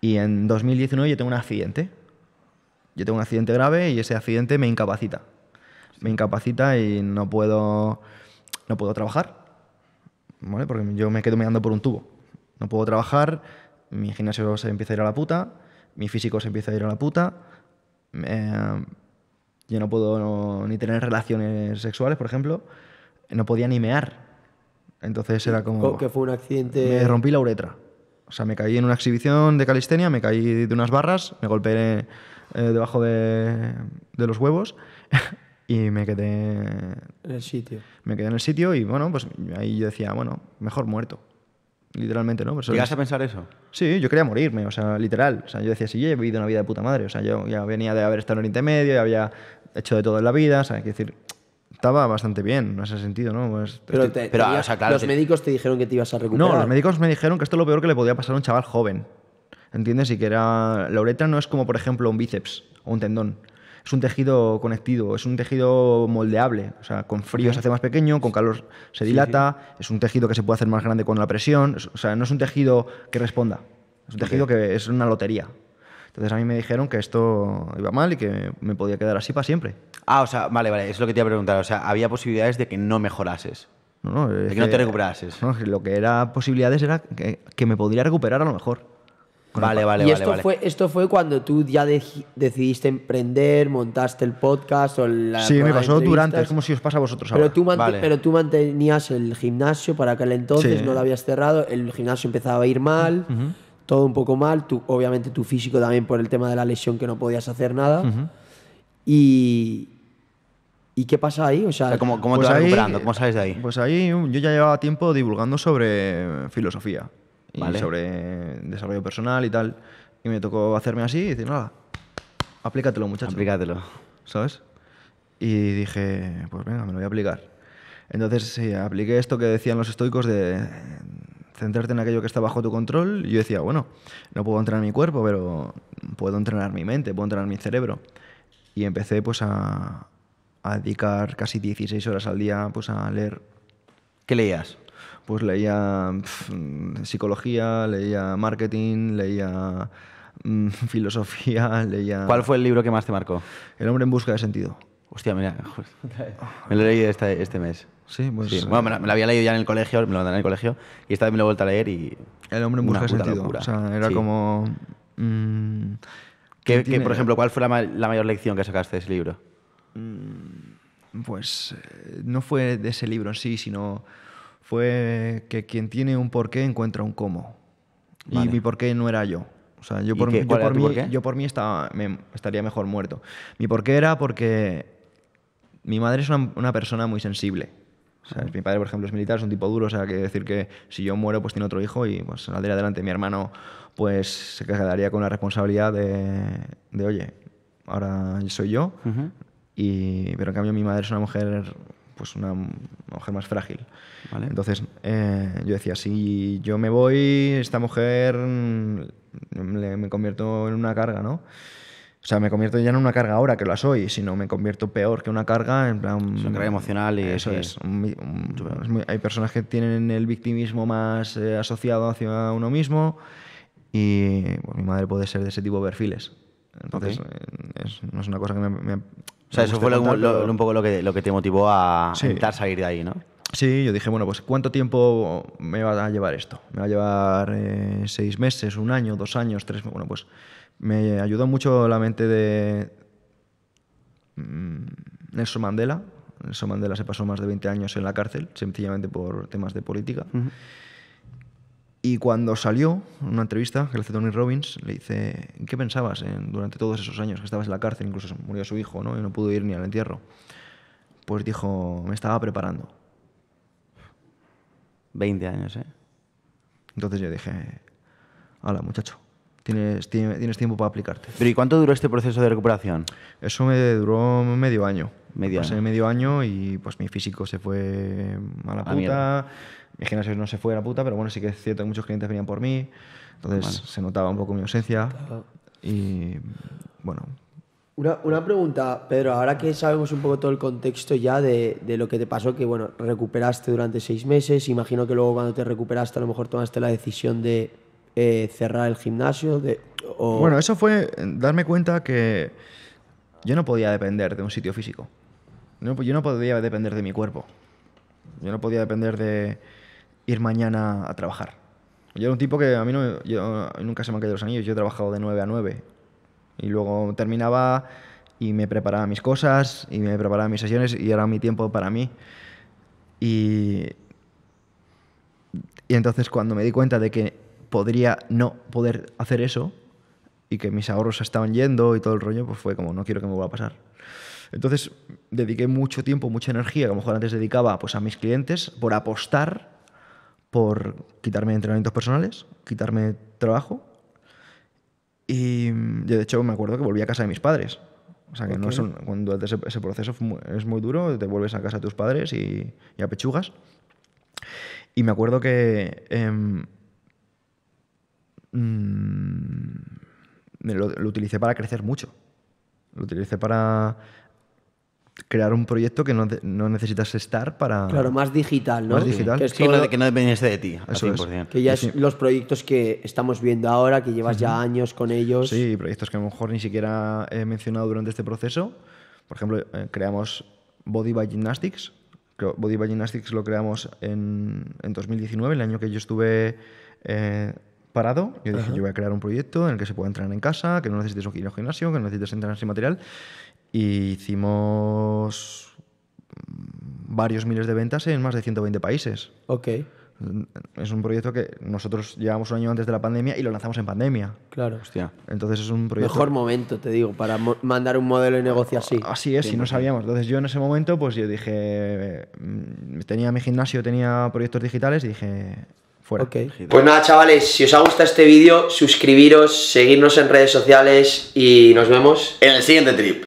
Y en 2019 yo tengo un accidente. Yo tengo un accidente grave y ese accidente me incapacita. Me incapacita y no puedo trabajar, ¿vale? Porque yo me quedo mirando por un tubo. No puedo trabajar, mi gimnasio se empieza a ir a la puta, mi físico se empieza a ir a la puta, yo no puedo ni tener relaciones sexuales, por ejemplo, no podía ni mear. Entonces era como... ¿Qué fue un accidente? Me rompí la uretra. O sea, me caí en una exhibición de calistenia, me caí de unas barras, me golpeé debajo de los huevos y me quedé... En el sitio. Me quedé en el sitio y, bueno, pues ahí yo decía, bueno, mejor muerto. Literalmente, ¿no? ¿Llegaste a pensar eso? Sí, yo quería morirme, o sea, literal. O sea, yo decía, sí, yo he vivido una vida de puta madre. O sea, yo ya venía de haber estado en Oriente Medio, ya había hecho de todo en la vida, o sea, hay que decir... Estaba bastante bien, en ese sentido, ¿no? Pues, pero o sea, claro, los médicos te dijeron que te ibas a recuperar. No, los médicos me dijeron que esto es lo peor que le podía pasar a un chaval joven. ¿Entiendes? Y que era... La uretra no es como, por ejemplo, un bíceps o un tendón. Es un tejido conectivo, es un tejido moldeable. O sea, con frío se hace más pequeño, con calor se dilata, es un tejido que se puede hacer más grande con la presión. O sea, no es un tejido que responda. Es un tejido que es una lotería. Entonces a mí me dijeron que esto iba mal y que me podía quedar así para siempre. Ah, o sea, vale, vale, es lo que te iba a preguntar. O sea, había posibilidades de que no mejorases. No, de que no te recuperases. No, lo que era posibilidades era que me podría recuperar a lo mejor. Vale, vale, vale. ¿Y esto fue cuando tú ya decidiste emprender, montaste el podcast o la... Sí, me pasó durante, es como si os pasa a vosotros ahora. Pero tú mantenías el gimnasio para aquel entonces, sí. No lo habías cerrado, el gimnasio empezaba a ir mal... Uh-huh. Todo un poco mal, obviamente tu físico también por el tema de la lesión que no podías hacer nada. Uh-huh. ¿Y qué pasa ahí? O sea, ¿cómo pues te vas recuperando? ¿Cómo sales de ahí? Pues ahí yo ya llevaba tiempo divulgando sobre filosofía y sobre desarrollo personal y tal. Y me tocó hacerme así y decir, nada, aplícatelo, muchacho. Aplícatelo. ¿Sabes? Y dije, pues venga, me lo voy a aplicar. Entonces sí, apliqué esto que decían los estoicos de... centrarte en aquello que está bajo tu control. Y yo decía, bueno, no puedo entrenar mi cuerpo, pero puedo entrenar mi mente, puedo entrenar mi cerebro. Y empecé pues a dedicar casi 16 horas al día pues a leer. ¿Qué leías? Pues leía psicología, leía marketing, leía filosofía, leía... ¿Cuál fue el libro que más te marcó? El hombre en busca de sentido. Hostia, mira, me lo he leído este mes. Sí, pues... Sí. Bueno, me lo había leído ya en el colegio, me lo mandaron en el colegio, y esta vez me lo he vuelto a leer y... El hombre en busca de sentido. Locura. O sea, era como... ¿Qué, por ejemplo, cuál fue la mayor lección que sacaste de ese libro? Pues no fue de ese libro en sí, sino fue que quien tiene un porqué encuentra un cómo. Vale. Y mi porqué no era yo. O sea, yo por mí estaría mejor muerto. Mi porqué era porque mi madre es una persona muy sensible. O sea, mi padre, por ejemplo, es militar, es un tipo duro, o sea, que decir que si yo muero, pues tiene otro hijo y pues saldría adelante. Mi hermano, pues se quedaría con la responsabilidad de oye, ahora soy yo, pero en cambio mi madre es una mujer, pues una mujer más frágil. Vale. Entonces, yo decía, si yo me voy, esta mujer me convierto en una carga, ¿no? O sea, me convierto ya no en una carga ahora, que la soy, sino me convierto peor que una carga, en plan... Es una carga emocional y... Eso es. Hay personas que tienen el victimismo más asociado hacia uno mismo y pues, mi madre puede ser de ese tipo de perfiles. Entonces, no es una cosa que me o sea, eso fue un poco lo que te motivó a intentar salir de ahí, ¿no? Sí, yo dije, bueno, pues ¿cuánto tiempo me va a llevar esto? ¿Me va a llevar 6 meses, 1 año, 2 años, 3? Bueno, pues me ayudó mucho la mente de Nelson Mandela. Nelson Mandela se pasó más de 20 años en la cárcel, sencillamente por temas de política. Uh-huh. Y cuando salió, en una entrevista que le hace Tony Robbins, le dice, ¿qué pensabas durante todos esos años que estabas en la cárcel? Incluso murió su hijo, ¿no? Y no pudo ir ni al entierro. Pues dijo, me estaba preparando. 20 años, ¿eh? Entonces yo dije, hala, muchacho, tienes tiempo para aplicarte. ¿Pero y cuánto duró este proceso de recuperación? Eso me duró medio año. Pasé medio año y pues mi físico se fue a la puta. Mierda. Mi gimnasio no se fue a la puta, pero bueno, sí que es cierto que muchos clientes venían por mí. Entonces se notaba un poco mi ausencia. Y bueno... Una pregunta, Pedro. Ahora que sabemos un poco todo el contexto ya de lo que te pasó, que bueno, recuperaste durante 6 meses, imagino que luego cuando te recuperaste a lo mejor tomaste la decisión de cerrar el gimnasio, de O... Bueno, eso fue darme cuenta que yo no podía depender de un sitio físico. Yo no podía depender de mi cuerpo. Yo no podía depender de ir mañana a trabajar. Yo era un tipo que a mí no, yo, nunca se me han caído los anillos. Yo he trabajado de 9 a 9. Y luego terminaba y me preparaba mis cosas, y me preparaba mis sesiones, y era mi tiempo para mí. Y entonces cuando me di cuenta de que podría no poder hacer eso, y que mis ahorros estaban yendo y todo el rollo, pues fue como, no quiero que me vuelva a pasar. Entonces dediqué mucho tiempo, mucha energía, que a lo mejor antes dedicaba pues, a mis clientes, por apostar, por quitarme entrenamientos personales, quitarme trabajo. Y yo, de hecho, me acuerdo que volví a casa de mis padres. O sea, que no son, cuando ese proceso es muy duro, te vuelves a casa de tus padres y apechugas. Y me acuerdo que... lo utilicé para crecer mucho. Lo utilicé para crear un proyecto que no necesitas estar para... Claro, más digital, ¿no? Más digital. Sí, que no dependiese de ti, al 100%. Que ya es los proyectos que estamos viendo ahora, que llevas ya años con ellos. Sí, proyectos que a lo mejor ni siquiera he mencionado durante este proceso. Por ejemplo, creamos Body By Gymnastics. Body By Gymnastics lo creamos en 2019, el año que yo estuve... parado, yo dije, yo voy a crear un proyecto en el que se pueda entrenar en casa, que no necesites ir al gimnasio, que no necesites entrenar sin material, y hicimos varios miles de ventas en más de 120 países. Ok. Es un proyecto que nosotros llevamos un año antes de la pandemia y lo lanzamos en pandemia. Claro. Hostia. Entonces es un proyecto... Mejor momento, te digo, para mandar un modelo de negocio así. Así es, sí, y no sabíamos. Entonces yo en ese momento, pues yo dije... tenía mi gimnasio, tenía proyectos digitales y dije... Okay. Pues nada, chavales, si os ha gustado este vídeo, suscribiros, seguirnos en redes sociales y nos vemos en el siguiente trip.